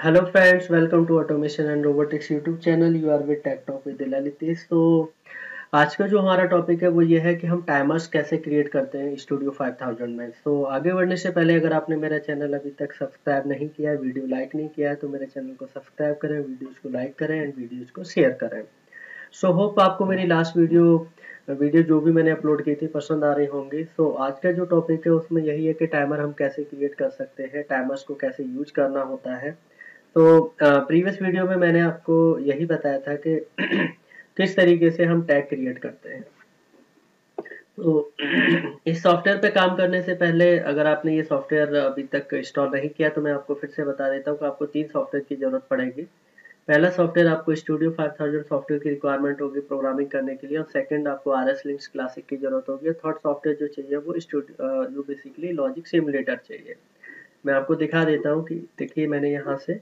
Hello friends, welcome to Automation and Robotics YouTube channel. You are with Tech Talk Lalitesh. So, आज का जो हमारा topic है वो ये है कि हम टाइमर्स कैसे क्रिएट करते हैं स्टूडियो 5000 में। तो आगे बढ़ने से पहले अगर आपने मेरा चैनल अभी तक सब्सक्राइब नहीं किया है, वीडियो लाइक नहीं किया है तो मेरे चैनल को सब्सक्राइब करें, वीडियोज़ को लाइक करें एंड वीडियोज़ को शेयर करें। सो होप आपको मेरी लास्ट वीडियो जो भी मैंने अपलोड की थी पसंद आ रही होंगी। सो आज का जो टॉपिक है उसमें यही है कि टाइमर हम कैसे क्रिएट कर सकते हैं, टाइमर्स को कैसे यूज करना होता है। तो प्रीवियस वीडियो में मैंने आपको यही बताया था कि किस तरीके से हम टैग क्रिएट करते हैं। तो इस सॉफ्टवेयर पे काम करने से पहले अगर आपने ये सॉफ्टवेयर अभी तक इंस्टॉल नहीं किया तो मैं आपको फिर से बता देता हूँ कि आपको 3 सॉफ्टवेयर की जरूरत पड़ेगी। पहला सॉफ्टवेयर आपको स्टूडियो 5000 सॉफ्टवेयर की रिक्वायरमेंट होगी प्रोग्रामिंग करने के लिए, और सेकंड आपको RS Linx Classic की जरूरत होगी, और थर्ड सॉफ्टवेयर जो चाहिए वो स्टूडियो बेसिकली लॉजिक सिमुलेटर चाहिए। मैं आपको दिखा देता हूँ कि देखिए मैंने यहाँ से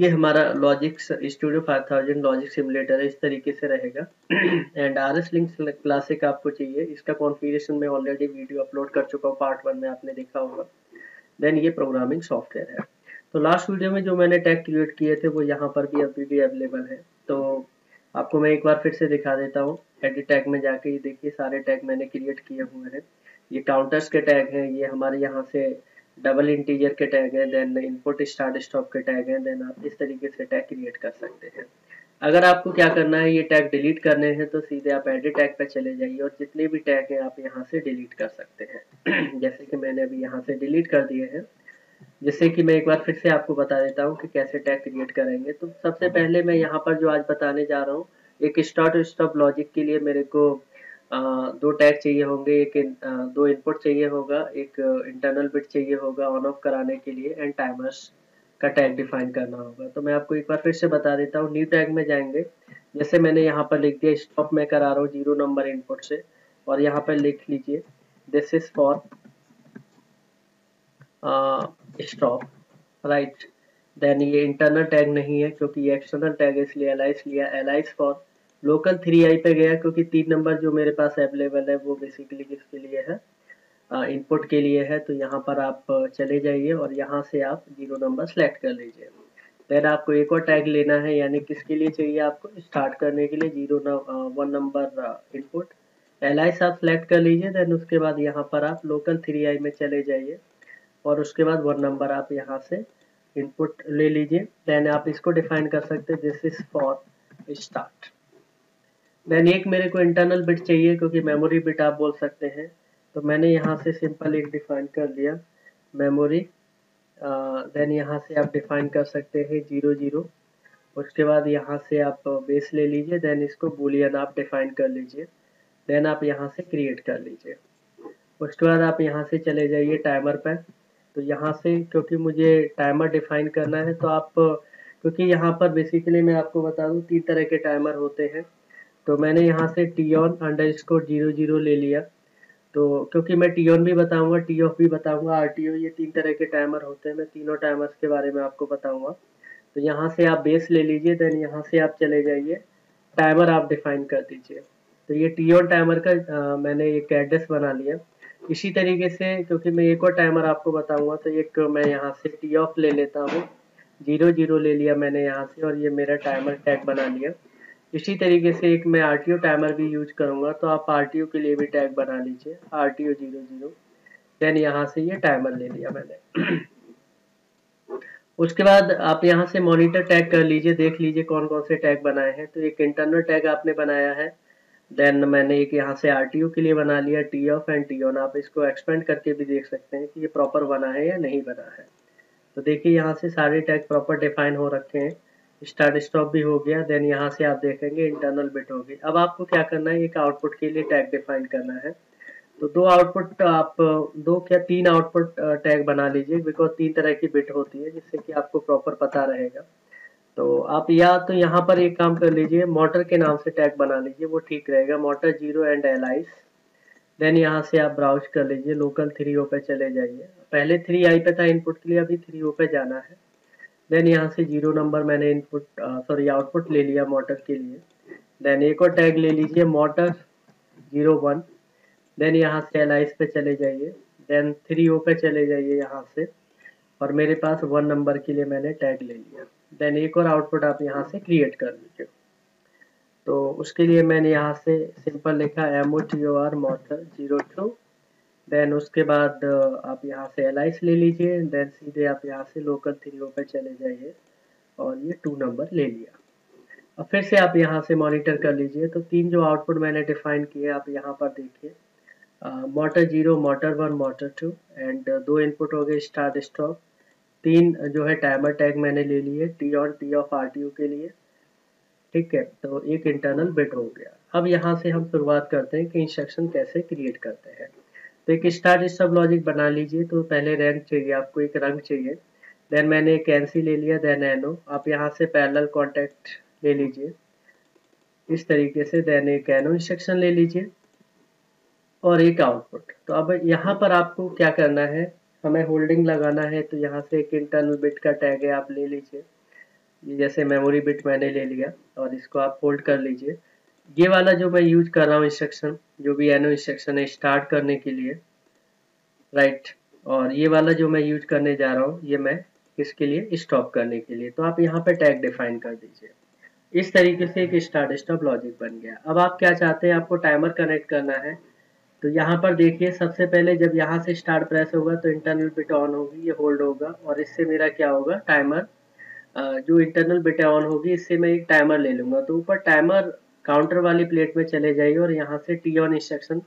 ये हमारा लॉजिक स्टूडियो 5000 लॉजिक सिमुलेटर है, इस तरीके से रहेगा। एंड RS Linx Classic आपको चाहिए, इसका कॉन्फ़िगरेशन मैं ऑलरेडी वीडियो अपलोड कर चुका हूँ, पार्ट 1 में आपने देखा होगा। देन ये प्रोग्रामिंग सॉफ्टवेयर है। तो लास्ट वीडियो में जो मैंने टैग क्रिएट किए थे वो यहाँ पर भी अभी भी अवेलेबल है। तो आपको मैं एक बार फिर से दिखा देता हूँ, एडिट टैग में जाके ये देखिए सारे टैग मैंने क्रिएट किए हुए हैं। ये काउंटर्स के टैग हैं, ये हमारे यहाँ से डबल इंटीजर के टैग हैं, देन इनपुट स्टार्ट स्टॉप के टैग हैं। देन आप इस तरीके से टैग क्रिएट कर सकते हैं। अगर आपको क्या करना है, ये टैग डिलीट करने हैं तो सीधे आप एडिट टैग पर चले जाइए और जितने भी टैग हैं आप यहाँ से डिलीट कर सकते हैं। जैसे कि मैंने अभी यहाँ से डिलीट कर दिए हैं। जैसे कि मैं एक बार फिर से आपको बता देता हूँ कि कैसे टैग क्रिएट करेंगे। तो सबसे पहले मैं यहाँ पर जो आज बताने जा रहा हूँ, एक स्टार्ट और स्टॉप लॉजिक के लिए मेरे को 2 टैग चाहिए होंगे, एक 2 इनपुट चाहिए होगा, एक इंटरनल बिट चाहिए होगा ऑन ऑफ कराने के लिए, एंड टाइमर्स का टैग डिफाइन करना होगा। तो मैं आपको एक बार फिर से बता देता हूँ, न्यू टैग में जाएंगे। जैसे मैंने यहाँ पर लिख दिया स्टॉप में करा रहा हूँ 0 नंबर इनपुट से, और यहाँ पर लिख लीजिए this is for stop right. Then ये इंटरनल टैग नहीं है क्योंकि ये एक्सटर्नल टैग है, इसलिए एलाइज लिया, एलाइज फॉर लोकल 3i पे गया क्योंकि 3 नंबर जो मेरे पास अवेलेबल है वो बेसिकली किसके लिए है, इनपुट के लिए है। तो यहाँ पर आप चले जाइए और यहाँ से आप 0 नंबर सेलेक्ट कर लीजिए। देन आपको एक और टैग लेना है, यानी किसके लिए चाहिए, आपको स्टार्ट करने के लिए 1 नंबर इनपुट एलाइज आप सेलेक्ट कर लीजिए। देन उसके बाद यहाँ पर आप लोकल 3i में चले जाइए और उसके बाद 1 नंबर आप यहाँ से इनपुट ले लीजिए। देन आप इसको डिफाइन कर सकते हैं this is for start. Then एक मेरे को इंटरनल बिट चाहिए क्योंकि मेमोरी बिट आप बोल सकते हैं, तो मैंने यहाँ से सिंपल एक डिफाइन कर लिया मेमोरी। देन यहाँ से आप डिफाइन कर सकते हैं 00, उसके बाद यहाँ से आप बेस ले लीजिए। देन इसको बूलियन आप डिफाइन कर लीजिए। देन आप यहाँ से क्रिएट कर लीजिए। उसके बाद आप यहाँ से चले जाइए टाइमर पर। तो यहाँ से क्योंकि मुझे टाइमर डिफाइन करना है तो आप, क्योंकि यहाँ पर बेसिकली मैं आपको बता दूँ 3 तरह के टाइमर होते हैं, तो मैंने यहाँ से TON_00 ले लिया। तो क्योंकि मैं TON भी बताऊँगा, TOFF भी बताऊँगा, RTO, ये 3 तरह के टाइमर होते हैं। मैं तीनों टाइमर्स के बारे में आपको बताऊँगा। तो यहाँ से आप बेस ले लीजिए। देन यहाँ से आप चले जाइए टाइमर आप डिफाइन कर दीजिए। तो ये TON टाइमर का मैंने एक एड्रेस बना लिया। इसी तरीके से क्योंकि मैं एक और टाइमर आपको बताऊंगा, तो एक मैं यहाँ से TOFF ले लेता हूँ, 00 ले लिया मैंने यहाँ से, और ये मेरा टाइमर टैग बना लिया। इसी तरीके से एक मैं RTO टाइमर भी यूज करूँगा, तो आप RTO के लिए भी टैग बना लीजिए RTO 00। देन यहाँ से ये टाइमर ले लिया मैंने। उसके बाद आप यहाँ से मॉनिटर टैग कर लीजिए, देख लीजिए कौन कौन से टैग बनाए हैं। तो एक इंटरनल टैग आपने बनाया है। देन मैंने एक यहाँ से RTO के लिए बना लिया TOFF एंड TON। आप इसको एक्सपेंड करके भी देख सकते हैं कि ये प्रॉपर बना है या नहीं बना है। तो देखिए यहाँ से सारे टैग प्रॉपर डिफाइन हो रखे हैं, स्टार्ट स्टॉप भी हो गया। देन यहाँ से आप देखेंगे इंटरनल बिट हो गई। अब आपको क्या करना है, एक आउटपुट के लिए टैग डिफाइन करना है। तो 2 आउटपुट आप 2 क्या 3 आउटपुट टैग बना लीजिए, बिकॉज 3 तरह की बिट होती है जिससे कि आपको प्रॉपर पता रहेगा। तो आप या तो यहाँ पर एक काम कर लीजिए, मोटर के नाम से टैग बना लीजिए, वो ठीक रहेगा, मोटर 0 एंड एलाइज। देन यहाँ से आप ब्राउज कर लीजिए, लोकल 3O पे चले जाइए। पहले 3i पे था इनपुट के लिए, अभी 3O पे जाना है। देन यहाँ से 0 नंबर मैंने इनपुट आउटपुट ले लिया मोटर के लिए। देन एक और टैग ले लीजिए मोटर 01। देन यहाँ से एलाइज पे चले जाइए। देन 3O पे चले जाइए यहाँ से। और मेरे पास 1 नंबर के लिए मैंने टैग ले लिया। देन एक और आउटपुट आप यहाँ से क्रिएट कर लीजिए। तो उसके लिए मैंने यहाँ से सिंपल लिखा MOTOR मोटर 02। देन उसके बाद आप यहाँ से LIS ले लीजिए। देन सीधे आप यहाँ से लोकल 3 पर चले जाइए और ये 2 नंबर ले लिया। अब फिर से आप यहाँ से मॉनिटर कर लीजिए। तो 3 जो आउटपुट मैंने डिफाइन किए आप यहाँ पर देखिए, motor 0, motor 1, motor 2 and 2 input हो गए स्टार्ट स्टॉप। 3 जो है टाइमर टैग मैंने ले लिए T on T off RTO के लिए, ठीक है। तो एक इंटरनल बिट हो गया। अब यहाँ से हम शुरुआत करते हैं कि इंस्ट्रक्शन कैसे क्रिएट करते हैं। तो एक स्टार्ट स्टॉप लॉजिक बना लीजिए। तो पहले रैंक चाहिए आपको, एक रंग चाहिए। देन मैंने एक NC ले लिया, देन NO। आप यहाँ से पैरेलल कॉन्टैक्ट ले लीजिए इस तरीके से। देन एक NO इंस्ट्रक्शन ले लीजिए और एक आउटपुट। तो अब यहाँ पर आपको क्या करना है, हमें होल्डिंग लगाना है। तो यहाँ से एक इंटरनल बिट का टैग है आप ले लीजिए, जैसे मेमोरी बिट मैंने ले लिया और इसको आप होल्ड कर लीजिए। ये वाला जो मैं यूज कर रहा हूँ इंस्ट्रक्शन, जो भी NO इंस्ट्रक्शन है स्टार्ट करने के लिए, राइट। और ये वाला जो मैं यूज करने जा रहा हूँ ये मैं इसके लिए स्टॉप करने के लिए। तो आप यहाँ पे टैग डिफाइन कर दीजिए। इस तरीके से एक स्टार्ट स्टॉप लॉजिक बन गया। अब आप क्या चाहते हैं, आपको टाइमर कनेक्ट करना है। तो यहाँ पर देखिए, सबसे पहले जब यहाँ से स्टार्ट प्रेस होगा तो इंटरनल बिट ऑन होगी, ये होल्ड होगा और इससे मेरा क्या होगा, टाइमर जो इंटरनल बिट ऑन होगी इससे मैं एक टाइमर ले लूँगा। तो ऊपर टाइमर काउंटर वाली प्लेट में चले जाइए और यहाँ से टी ऑन इंस्ट्रक्शन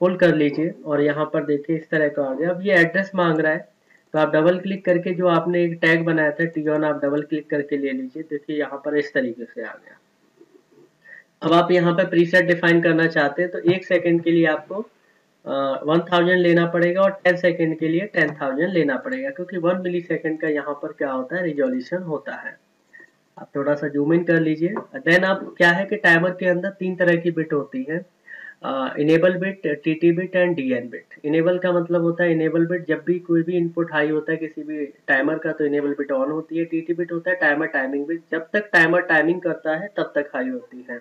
पुल कर लीजिए और यहाँ पर देखिए इस तरह का आ गया। अब ये एड्रेस मांग रहा है तो आप डबल क्लिक करके जो आपने एक टैग बनाया था टी ऑन, आप डबल क्लिक करके ले लीजिए। देखिए यहाँ पर इस तरीके से आ गया। अब आप यहाँ पर प्रीसेट डिफाइन करना चाहते हैं तो 1 सेकेंड के लिए आपको 1000 लेना पड़ेगा और 10 सेकेंड के लिए 10000 लेना पड़ेगा, क्योंकि 1 मिली सेकेंड का यहाँ पर क्या होता है, रिजोल्यूशन होता है। आप थोड़ा सा जूम इन कर लीजिए। देन आप क्या है कि टाइमर के अंदर 3 तरह की बिट होती है, enable bit, TT bit and DN bit. Enable का मतलब होता है, इनेबल बिट जब भी कोई भी इनपुट हाई होता है किसी भी टाइमर का तो इनेबल बिट ऑन होती है। TT बिट होता है टाइमर टाइमिंग बिट, जब तक टाइमर टाइमिंग करता है तब तक हाई होती है।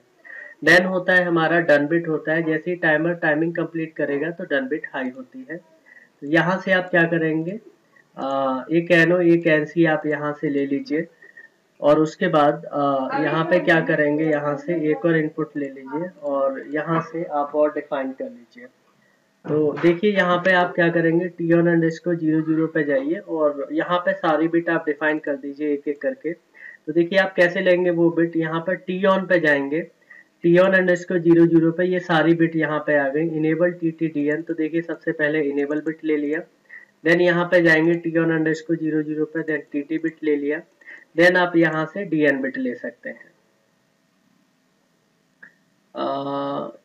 देन होता है हमारा डन बिट होता है, जैसे ही टाइमर टाइमिंग कंप्लीट करेगा तो डन बिट हाई होती है। तो यहाँ से आप क्या करेंगे, एक NO एक NC आप यहाँ से ले लीजिए और उसके बाद यहाँ पे क्या करेंगे, यहाँ से एक और इनपुट ले लीजिए और यहाँ से आप और डिफाइन कर लीजिए। तो देखिए यहाँ पे आप क्या करेंगे, TON_00 पे जाइए और यहाँ पे सारी बिट आप डिफाइन कर दीजिए एक एक करके। तो देखिए आप कैसे लेंगे वो बिट, यहाँ पर TON पे जाएंगे, TON_00 पे ये सारी बिट यहाँ पे आ गई, इनेबल TT DN। तो देखिए सबसे पहले इनेबल बिट ले लिया, देन यहाँ पे जाएंगे TON_00 पे, देन TT बिट ले लिया, देन आप यहाँ से DN बिट ले सकते हैं।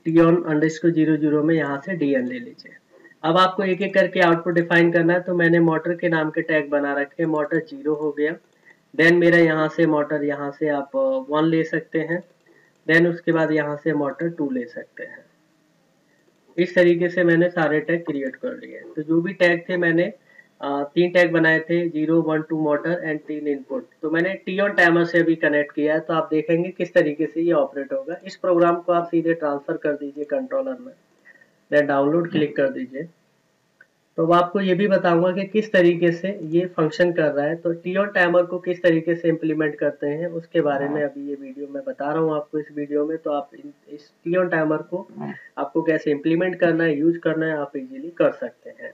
TON_00 में यहाँ से DN ले लीजिए। अब आपको एक एक करके आउटपुट डिफाइन करना है। तो मैंने मोटर के नाम के टैग बना रखे, मोटर 0 हो गया। देन मेरा यहाँ से मोटर, यहाँ से आप 1 ले सकते हैं। देन उसके बाद यहाँ से मोटर 2 ले सकते हैं। इस तरीके से मैंने सारे टैग क्रिएट कर लिए। तो जो भी टैग थे मैंने 3 टैग बनाए थे, 0, 1, 2 मोटर एंड 3 इनपुट। तो मैंने TON टाइमर से भी कनेक्ट किया है। तो आप देखेंगे किस तरीके से ये ऑपरेट होगा। इस प्रोग्राम को आप सीधे ट्रांसफर कर दीजिए कंट्रोलर में, देन डाउनलोड क्लिक कर दीजिए। तो अब आपको ये भी बताऊंगा कि किस तरीके से ये फंक्शन कर रहा है। तो TON टाइमर को किस तरीके से इम्प्लीमेंट करते हैं उसके बारे में अभी ये वीडियो मैं बता रहा हूँ आपको इस वीडियो में। तो आप इस TON टाइमर को आपको कैसे इम्प्लीमेंट करना है, यूज करना है, आप इजीली कर सकते हैं।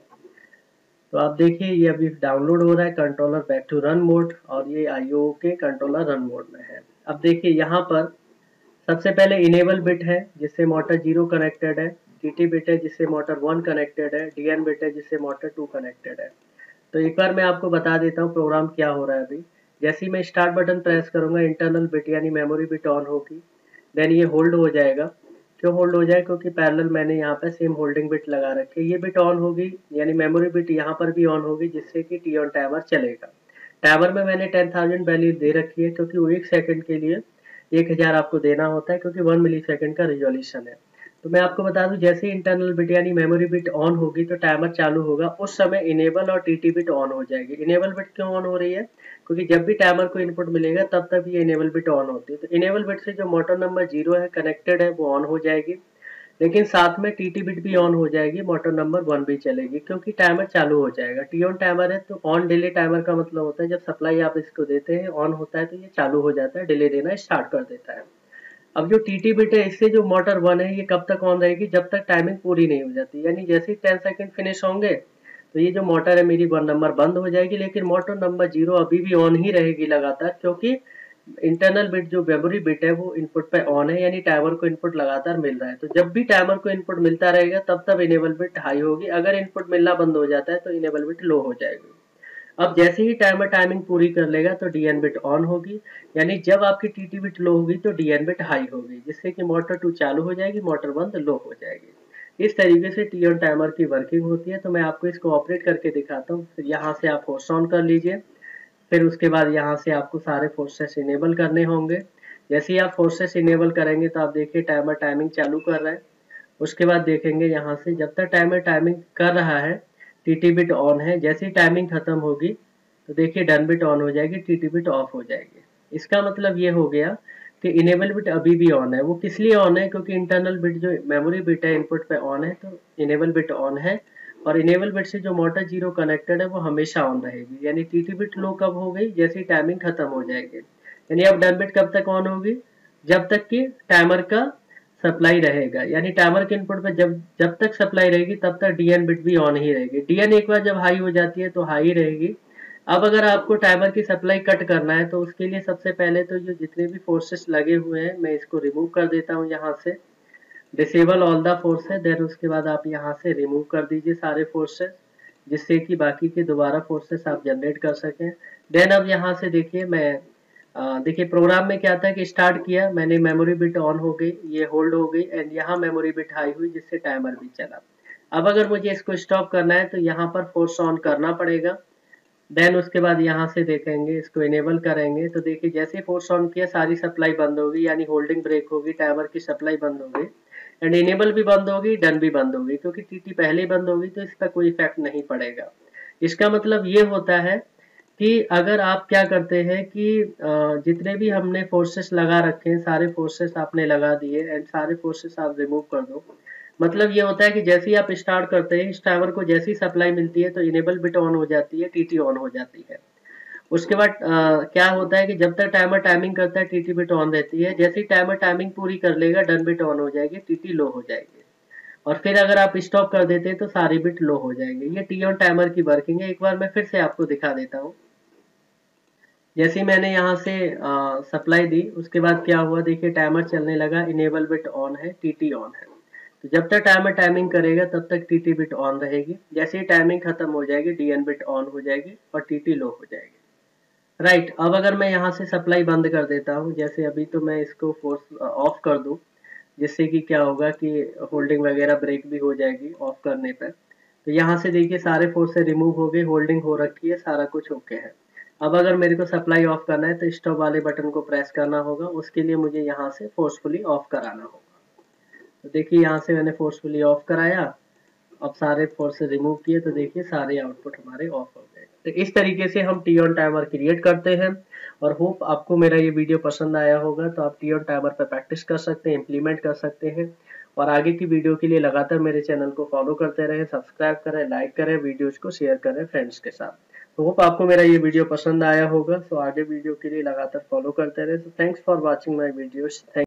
तो आप देखिए ये अभी डाउनलोड हो रहा है, controller back to run mode, और ये IO के कंट्रोलर रन मोड में है। अब देखिए यहाँ पर सबसे पहले इनेबल बिट है जिससे मोटर 0 कनेक्टेड है, TT बिट है जिससे मोटर 1 कनेक्टेड है, DN बिट है जिससे मोटर 2 कनेक्टेड है। तो एक बार मैं आपको बता देता हूँ प्रोग्राम क्या हो रहा है अभी। जैसे ही मैं स्टार्ट बटन प्रेस करूँगा इंटरनल बिट यानी मेमोरी बिट ऑन होगी, देन ये होल्ड हो जाएगा। क्यों होल्ड हो जाए, क्योंकि पैरेलल मैंने यहाँ पे सेम होल्डिंग बिट लगा रखी है। ये बिट ऑन होगी यानी मेमोरी बिट यहाँ पर भी ऑन होगी, जिससे कि TON टाइमर चलेगा। टाइमर में मैंने 10000 वैल्यू दे रखी है, क्योंकि वो 1 सेकंड के लिए 1000 आपको देना होता है, क्योंकि 1 मिली सेकेंड का रिजोल्यूशन है। तो मैं आपको बता दूं जैसे इंटरनल बिट यानी मेमोरी बिट ऑन होगी तो टाइमर चालू होगा, उस समय इनेबल और TT बिट ऑन हो जाएगी। इनेबल बिट क्यों ऑन हो रही है, क्योंकि जब भी टाइमर को इनपुट मिलेगा तब तक ये इनेबल बिट ऑन होती है। तो इनेबल बिट से जो मोटर नंबर 0 है कनेक्टेड है वो ऑन हो जाएगी। लेकिन साथ में टी टी बिट भी ऑन हो जाएगी, मोटर नंबर 1 भी चलेगी क्योंकि टाइमर चालू हो जाएगा। टी ऑन टाइमर है तो ऑन डिले टाइमर का मतलब होता है जब सप्लाई आप इसको देते हैं ऑन होता है तो ये चालू हो जाता है, डिले देना स्टार्ट कर देता है। अब जो टी टी बिट है इससे जो मोटर 1 है ये कब तक ऑन रहेगी, जब तक टाइमिंग पूरी नहीं हो जाती, यानी जैसे 10 सेकेंड फिनिश होंगे तो ये जो मोटर है मेरी 1 नंबर बंद हो जाएगी, लेकिन मोटर नंबर 0 अभी भी ऑन ही रहेगी लगातार क्योंकि इंटरनल बिट जो मेमोरी बिट है वो इनपुट पे ऑन है, यानी टाइमर को इनपुट लगातार मिल रहा है। तो जब भी टाइमर को इनपुट मिलता रहेगा तब तब इनेबल बिट हाई होगी, अगर इनपुट मिलना बंद हो जाता है तो इनेबल बिट लो हो जाएगी। अब जैसे ही टाइमर टाइमिंग पूरी कर लेगा तो डीएन बिट ऑन होगी, यानी जब आपकी टीटी बिट लो होगी तो डीएन बिट हाई होगी, जिससे कि मोटर 2 चालू हो जाएगी, मोटर 1 लो हो जाएगी। इस तरीके से टी ऑन टाइमर की वर्किंग होती है। तो मैं आपको इसको ऑपरेट करके दिखाता हूँ। यहाँ से आप होस्ट ऑन कर लीजिए, फिर उसके बाद यहाँ से आपको सारे फोर्सेस इनेबल करने होंगे। जैसे ही आप फोर्सेस इनेबल करेंगे तो आप देखिए टाइमर टाइमिंग चालू कर रहा है। उसके बाद देखेंगे यहाँ से जब तक टाइमर टाइमिंग कर रहा है टीटी बिट ऑन है, जैसे ही टाइमिंग खत्म होगी तो देखिए डन बिट ऑन हो जाएगी, टीटी बिट ऑफ हो जाएगी। इसका मतलब ये हो गया कि इनेबल बिट अभी भी ऑन है। वो किस लिए ऑन है, क्योंकि इंटरनल बिट जो मेमोरी बिट है इनपुट पे ऑन है तो इनेबल बिट ऑन है, और इनेबल बिट से जो मोटर 0 कनेक्टेड है वो हमेशा ऑन रहेगी। यानी टीटी बिट लो कब हो गई, जैसे टाइमिंग खत्म हो जाएगी। यानी अब डन बिट कब तक ऑन होगी, जब तक कि टाइमर का सप्लाई रहेगा, यानी टाइमर के इनपुट पर जब तक सप्लाई रहेगी तब तक डीएन बिट भी ऑन ही रहेगी। डीएन एक बार जब हाई हो जाती है तो हाई रहेगी। अब अगर आपको टाइमर की सप्लाई कट करना है तो उसके लिए सबसे पहले तो ये जितने भी फोर्सेस लगे हुए हैं मैं इसको रिमूव कर देता हूँ। यहाँ से disable all the forces, then उसके बाद आप यहाँ से रिमूव कर दीजिए सारे फोर्सेस, जिससे कि बाकी के दोबारा फोर्सेस आप जनरेट कर सकें। देन अब यहाँ से देखिए मैं देखिए प्रोग्राम में क्या था कि स्टार्ट किया मैंने, मेमोरी बिट ऑन हो गई, ये होल्ड हो गई, एंड यहाँ मेमोरी बिट हाई हुई जिससे टाइमर भी चला। अब अगर मुझे इसको स्टॉप करना है तो यहाँ पर फोर्स ऑन करना पड़ेगा। देन उसके बाद यहाँ से देखेंगे इसको इनेबल करेंगे तो देखिए जैसे फोर्स ऑन किया सारी सप्लाई बंद होगी, यानी होल्डिंग ब्रेक होगी, टाइमर की सप्लाई बंद होगी, एंड इनेबल भी बंद होगी, डन भी बंद होगी, क्योंकि टीटी पहले ही बंद होगी तो इस पर कोई इफेक्ट नहीं पड़ेगा। इसका मतलब ये होता है कि अगर आप क्या करते हैं कि जितने भी हमने फोर्सेस लगा रखे हैं सारे फोर्सेस आपने लगा दिए एंड सारे फोर्सेस आप रिमूव कर दो। मतलब ये होता है कि जैसे ही आप स्टार्ट करते हैं इस टाइमर को, जैसी सप्लाई मिलती है तो इनेबल बिट ऑन हो जाती है, टीटी ऑन हो जाती है। उसके बाद क्या होता है कि जब तक टाइमर टाइमिंग करता है टीटी बिट ऑन रहती है, जैसे ही टाइमर टाइमिंग पूरी कर लेगा डन बिट ऑन हो जाएगी, टीटी लो हो जाएगी, और फिर अगर आप स्टॉप कर देते हैं तो सारी बिट लो हो जाएगी। ये टी ऑन टाइमर की वर्किंग है। एक बार मैं फिर से आपको दिखा देता हूँ। जैसे मैंने यहाँ से सप्लाई दी उसके बाद क्या हुआ, देखिए टाइमर चलने लगा, इनेबल बिट ऑन है, टीटी ऑन है, तो जब तक टाइमर टाइमिंग करेगा तब तक टीटी बिट ऑन रहेगी। जैसे ही टाइमिंग खत्म हो जाएगी डीएन बिट ऑन हो जाएगी और टीटी लो हो जाएगी। राइट, अब अगर मैं यहाँ से सप्लाई बंद कर देता हूँ, जैसे अभी तो मैं इसको फोर्स ऑफ कर दूँ, जिससे कि क्या होगा कि होल्डिंग वगैरह ब्रेक भी हो जाएगी ऑफ करने पर। तो यहाँ से देखिए सारे फोर्स से रिमूव हो गए, होल्डिंग हो रखी है, सारा कुछ ओके है। अब अगर मेरे को सप्लाई ऑफ करना है तो स्टॉप वाले बटन को प्रेस करना होगा, उसके लिए मुझे यहाँ से फोर्सफुली ऑफ कराना होगा। तो देखिए यहाँ से मैंने फोर्सफुली ऑफ कराया, अब सारे फोर्स रिमूव किए तो देखिए सारे आउटपुट हमारे ऑफ हो गए। तो इस तरीके से हम टी ऑन टाइमर क्रिएट करते हैं, और होप आपको मेरा ये वीडियो पसंद आया होगा। तो आप टी ऑन टाइमर पर प्रैक्टिस कर सकते हैं, इम्प्लीमेंट कर सकते हैं, और आगे की वीडियो के लिए लगातार मेरे चैनल को फॉलो करते रहें, सब्सक्राइब करें, लाइक करें, वीडियोज को शेयर करें फ्रेंड्स के साथ। तो होप आपको मेरा ये वीडियो पसंद आया होगा। तो आगे वीडियो के लिए लगातार फॉलो करते रहें। So thanks for watching my videos.